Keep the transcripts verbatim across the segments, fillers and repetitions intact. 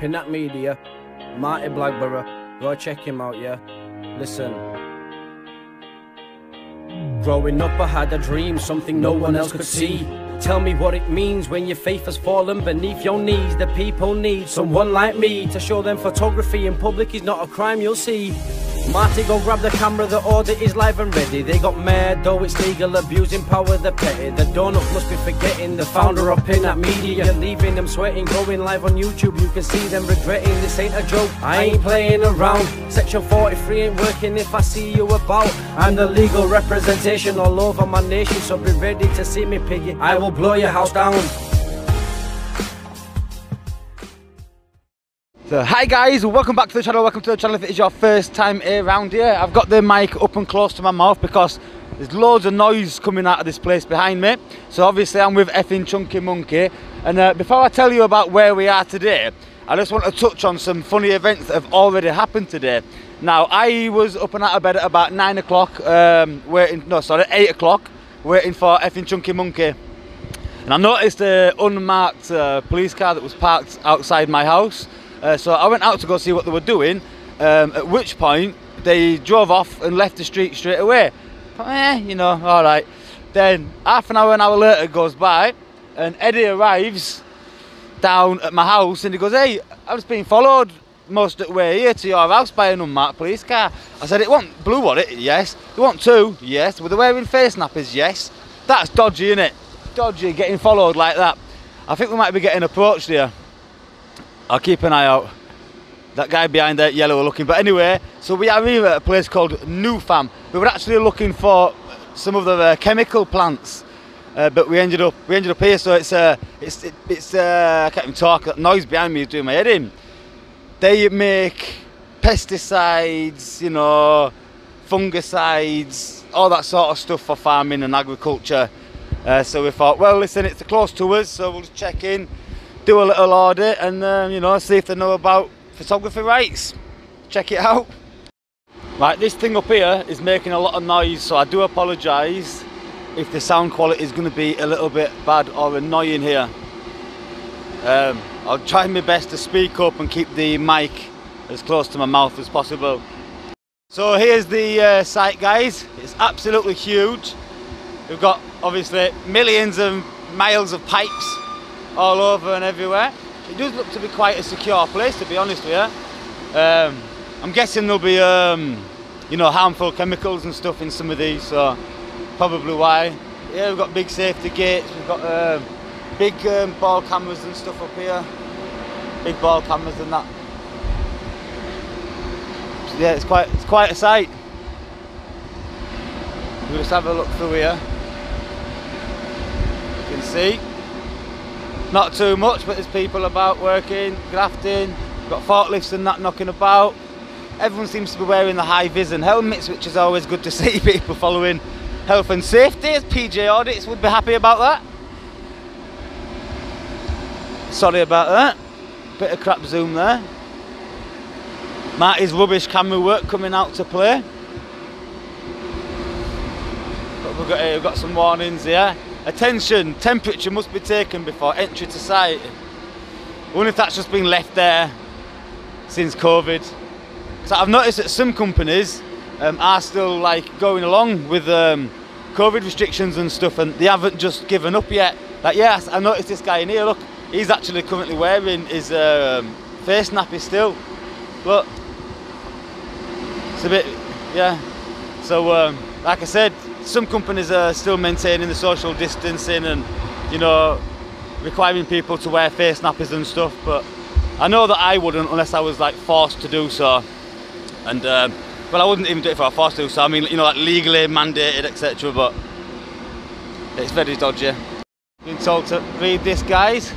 Pinac Media, Marti Blagborough, go check him out, yeah? Listen. Growing up I had a dream, something no one else could see. Tell me what it means when your faith has fallen beneath your knees. The people need someone like me to show them photography in public is not a crime, you'll see. Marty, go grab the camera, the order is live and ready. They got mad, though it's legal, abusing power, they're petty. The donut must be forgetting the founder of Pinac Media. You're leaving them sweating, going live on YouTube. You can see them regretting, this ain't a joke. I ain't playing around, section forty-three ain't working if I see you about. I'm the legal representation all over my nation, so be ready to see me, piggy. I will blow your house down. So, hi guys, welcome back to the channel, welcome to the channel if it is your first time around here. I've got the mic up and close to my mouth because there's loads of noise coming out of this place behind me. So obviously I'm with effing Chunky Monkey. And uh, before I tell you about where we are today, I just want to touch on some funny events that have already happened today. Now, I was up and out of bed at about nine o'clock, um, waiting, no sorry, eight o'clock, waiting for effing Chunky Monkey. And I noticed an unmarked uh, police car that was parked outside my house. Uh, so I went out to go see what they were doing, um, at which point they drove off and left the street straight away. Eh, you know, all right. Then half an hour, an hour later goes by and Eddie arrives down at my house and he goes, "Hey, I was being followed most of the way here to your house by an unmarked police car." I said, "It want blue on it?" "Yes." "They want two?" "Yes." "Were they wearing face nappers?" "Yes." That's dodgy, innit? Dodgy, getting followed like that. I think we might be getting approached here. I'll keep an eye out. That guy behind there, yellow, looking. But anyway, so we are here at a place called NuFarm. We were actually looking for some of the uh, chemical plants, uh, but we ended up we ended up here. So it's uh, it's it, it's uh, I can't even talk. That noise behind me is doing my head in. They make pesticides, you know, fungicides, all that sort of stuff for farming and agriculture. Uh, so we thought, well, listen, it's close to us, so we'll just check in. Do a little audit and um, you know, see if they know about photography rights. Check it out. Right, this thing up here is making a lot of noise, so I do apologise if the sound quality is going to be a little bit bad or annoying here. Um, I'll try my best to speak up and keep the mic as close to my mouth as possible. So here's the uh, site, guys. It's absolutely huge. We've got obviously millions of miles of pipes all over and everywhere. It does look to be quite a secure place, to be honest with you. Um, I'm guessing there'll be, um, you know, harmful chemicals and stuff in some of these, so probably why. Yeah, we've got big safety gates, we've got uh, big um, ball cameras and stuff up here. Big ball cameras and that. So, yeah, it's quite, it's quite a sight. We'll just have a look through here. You can see. Not too much, but there's people about working, grafting. We've got forklifts and that knocking about. Everyone seems to be wearing the high-vis and helmets, which is always good to see people following health and safety. P J Audits would be happy about that. Sorry about that. Bit of crap zoom there. Marty's rubbish camera work coming out to play. But we've got here, we've got some warnings here. Attention, temperature must be taken before entry to site. I wonder if that's just been left there since COVID. So I've noticed that some companies um, are still like going along with um, COVID restrictions and stuff, and they haven't just given up yet. Like, yes, I noticed this guy in here, look, he's actually currently wearing his um, face nappy still. Look, it's a bit, yeah. So um, like I said, some companies are still maintaining the social distancing and, you know, requiring people to wear face nappers and stuff, but I know that I wouldn't unless I was like forced to do so. And um, well, I wouldn't even do it if I was forced to do so. I mean, you know, like legally mandated, et cetera. But it's very dodgy. Been told to read this, guys.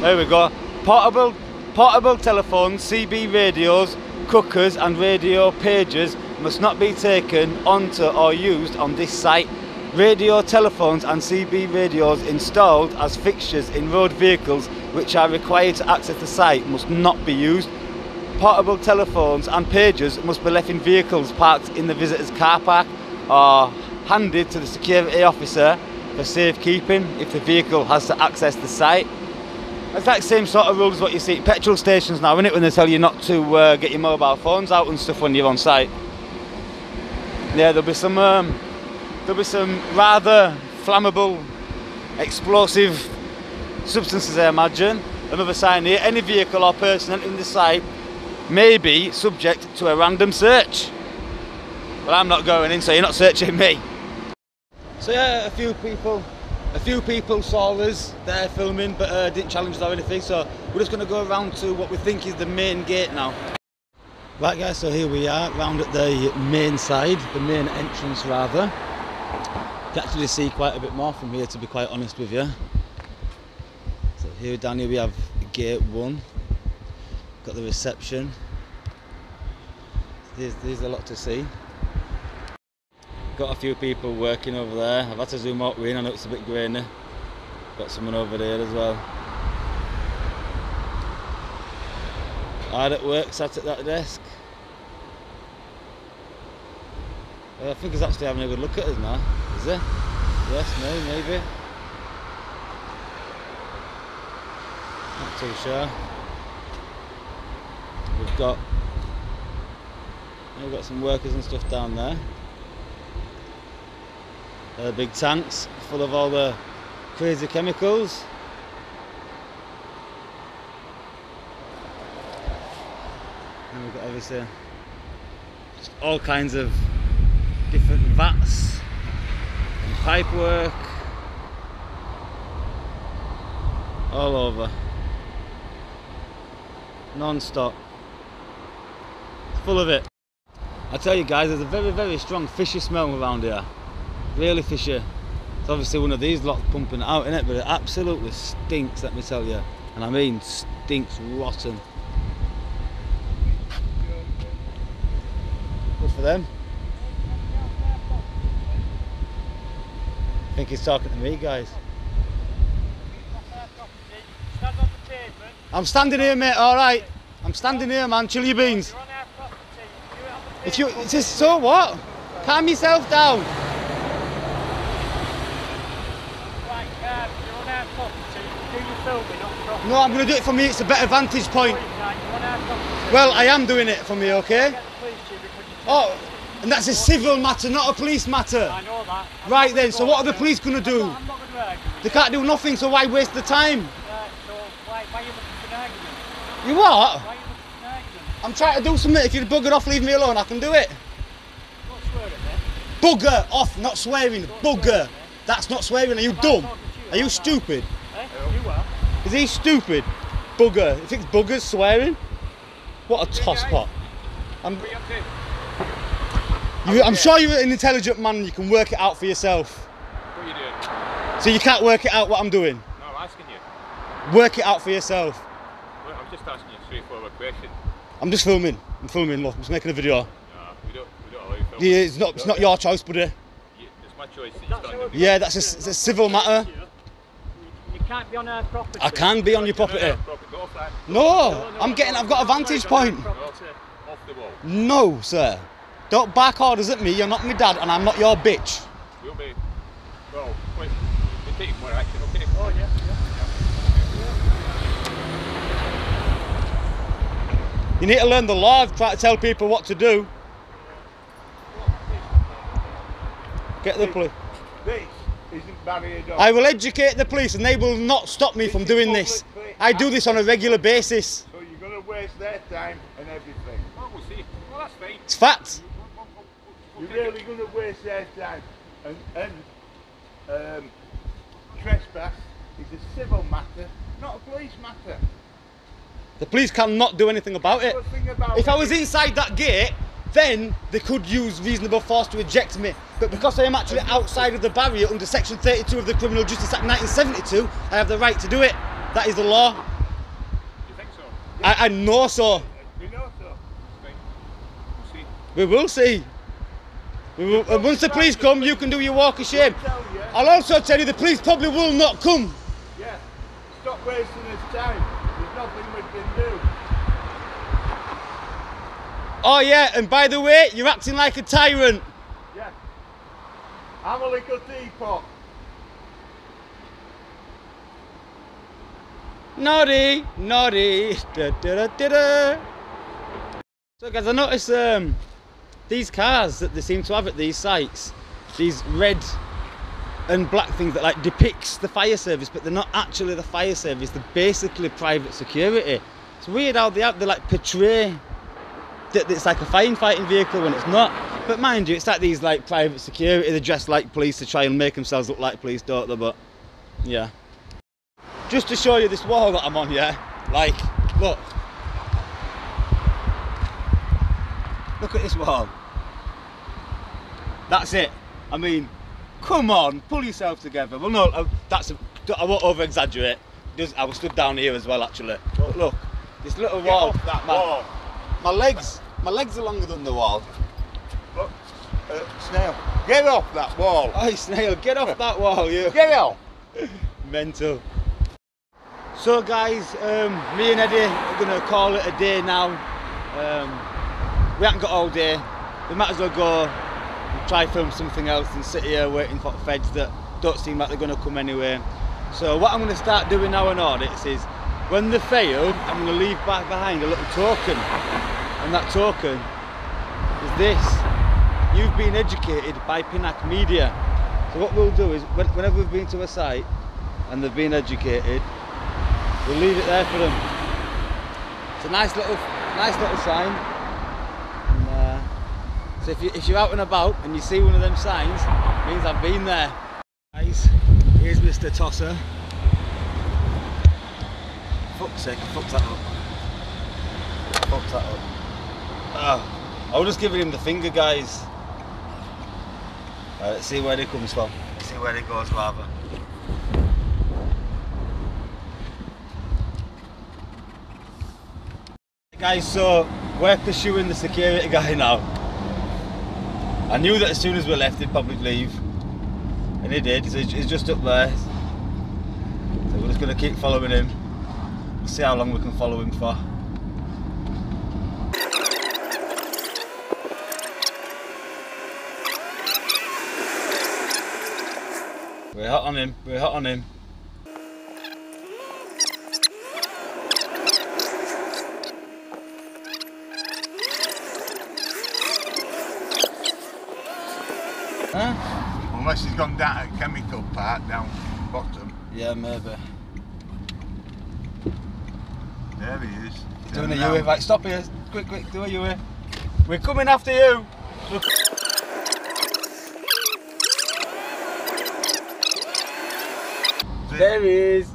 There we go. Portable, portable telephones, C B radios, cookers, and radio pagers must not be taken onto or used on this site. Radio telephones and C B radios installed as fixtures in road vehicles which are required to access the site must not be used. Portable telephones and pagers must be left in vehicles parked in the visitor's car park or handed to the security officer for safekeeping if the vehicle has to access the site. Exact same sort of rules what you see at petrol stations now, isn't it, when they tell you not to uh, get your mobile phones out and stuff when you're on site. Yeah, there'll be some um, there'll be some rather flammable, explosive substances, I imagine. Another sign here: any vehicle or person entering the site may be subject to a random search. Well, I'm not going in, so you're not searching me. So yeah, a few people a few people saw us there filming, but uh, didn't challenge us or anything, so we're just going to go around to what we think is the main gate now. Right guys, so here we are round at the main side, the main entrance rather. You can actually see quite a bit more from here, to be quite honest with you. So here down here we have gate one, got the reception. There's, there's a lot to see. Got a few people working over there. I've had to zoom out in, I know it's a bit grainy. Got someone over there as well. Hard at work, sat at that desk. Well, I think he's actually having a good look at us now, is he? Yes, no, maybe. Not too sure. We've got, we've got some workers and stuff down there. Uh, big tanks full of all the crazy chemicals. And we've got obviously just all kinds of different vats and pipe work all over, non-stop. It's full of it. I tell you guys, there's a very very strong fishy smell around here. Really fishy. It's obviously one of these lots pumping it out, innit? But it absolutely stinks, let me tell you. And I mean stinks rotten. Good for them. I think he's talking to me, guys. I'm standing here, mate, alright. I'm standing here, man. Chill your beans. If you, it's just, so what? Calm yourself down. No, I'm going to do it from me, it's a better vantage point. Well, I am doing it from me, okay? Oh, and that's a civil matter, not a police matter. I know that. Right then, so what are the police going to do? I'm not going to argue. They can't do nothing, so why waste the time? Right, so why are you looking for an argument? You what? Why are you looking for an argument? I'm trying to do something. If you're buggered off, leave me alone, I can do it. Not swearing, eh? Bugger off, not swearing, bugger. That's not swearing, are you dumb? Are you stupid? You are. Is he stupid? Bugger. He thinks bugger's swearing? What a tosspot. I'm, you, I'm sure you're an intelligent man and you can work it out for yourself. What are you doing? So you can't work it out what I'm doing? No, I'm asking you. Work it out for yourself. Well, I'm just asking you a straightforward question. I'm just filming. I'm filming, look. I'm just making a video. No, we don't, we don't allow you filming. Yeah, it's not, it's not your choice, buddy. Yeah, it's my choice. That yeah, that's a, it's a civil matter. You can't be on our property. I can be on your property. No, no, no, I'm getting. I've got a vantage point. No, sir. Don't back orders at me. You're not my dad, and I'm not your bitch. You'll be. Well, wait. We're taking more action, okay? Oh yeah. Yeah. You need to learn the law. Try to tell people what to do. Get the police. I will educate the police and they will not stop me from doing this. I do this on a regular basis. So you're going to waste their time and everything. Well, we'll see. Well, that's fine. It's fact. You're really going to waste their time. And, and um, trespass is a civil matter, not a police matter. The police cannot do anything about it. If I was inside that gate, then they could use reasonable force to eject me. But because I am actually outside of the barrier under section thirty-two of the Criminal Justice Act nineteen seventy-two, I have the right to do it. That is the law. You think so? I, I know so. We know so. We will see. We will, and once the police come, you can do your walk of shame. I'll also tell you the police probably will not come. Yeah. Stop wasting his time. There's nothing we can do. Oh yeah, and by the way, you're acting like a tyrant. Yeah. I'm a little teapot. Hmm. Naughty, naughty. Da, da, da, da, da. So guys, I noticed um, these cars that they seem to have at these sites, these red and black things that like depicts the fire service, but they're not actually the fire service, they're basically private security. It's weird how they, out, they like portray that it's like a firefighting vehicle when it's not. But mind you, it's like these like private security, they dress like police to try and make themselves look like police, don't they? But yeah. Just to show you this wall that I'm on, yeah? Like, look. Look at this wall. That's it. I mean, come on, pull yourself together. Well, no, that's, I won't over exaggerate. I was stood down here as well, actually. But look, this little wall. Get off that wall. My, my legs, my legs are longer than the wall. Look, uh, snail. Get off that wall. Oh, snail, get off that wall, you. Get off. Mental. So guys, um, me and Eddie are going to call it a day now. Um, we haven't got all day, we might as well go and try film something else and sit here waiting for the feds that don't seem like they're going to come anyway. So what I'm going to start doing now in audits is, when they fail, I'm going to leave back behind a little token. And that token is this. You've been educated by Pinac Media. So what we'll do is, whenever we've been to a site and they've been educated, we'll leave it there for them. It's a nice little, nice little sign. And, uh, so if, you, if you're out and about and you see one of them signs, it means I've been there. Guys, here's Mister Tosser. Fuck's sake, I fucked that up. Fucked that up. Ah, I was just giving him the finger, guys. Right, let's see where he comes from. Let's see where he goes, rather. Guys, so we're pursuing the security guy now. I knew that as soon as we left he'd probably leave, and he did, so he's just up there. So we're just going to keep following him, see how long we can follow him for. We're hot on him, we're hot on him. Huh? Unless he's gone down a chemical part down the bottom. Yeah, maybe. There he is. Doing a U-wave, like, stop here. Quick, quick, do a U-wave. We're coming after you. Look. There he is.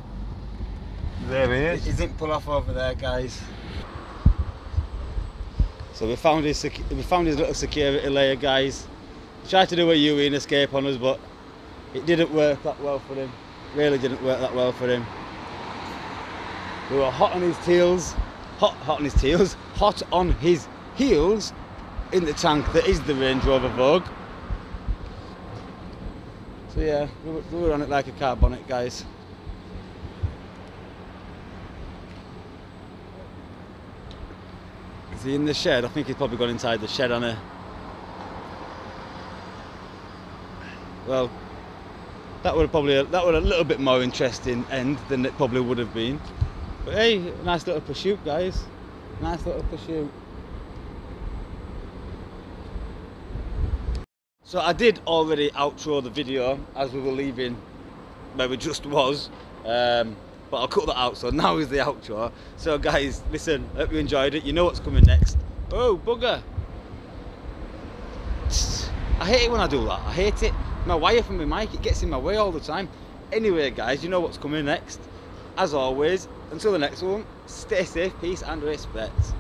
There he is. He didn't pull off over there, guys. So we found his, we found his little security layer, guys. Tried to do a U-turn escape on us, but it didn't work that well for him. Really didn't work that well for him. We were hot on his tails, hot, hot on his tails, hot on his heels in the tank that is the Range Rover Vogue. So yeah, we were, we were on it like a car bonnet, guys. Is he in the shed? I think he's probably gone inside the shed, hasn't he? Well, that would have probably that would have a little bit more interesting end than it probably would have been. But hey, nice little pursuit, guys. Nice little pursuit. So I did already outro the video as we were leaving where we just was, um, but I'll cut that out. So now is the outro. So guys, listen. Hope you enjoyed it. You know what's coming next. Oh bugger! I hate it when I do that. I hate it. My wire from my mic, it gets in my way all the time. Anyway guys, you know what's coming next. As always, until the next one, stay safe, peace and respect.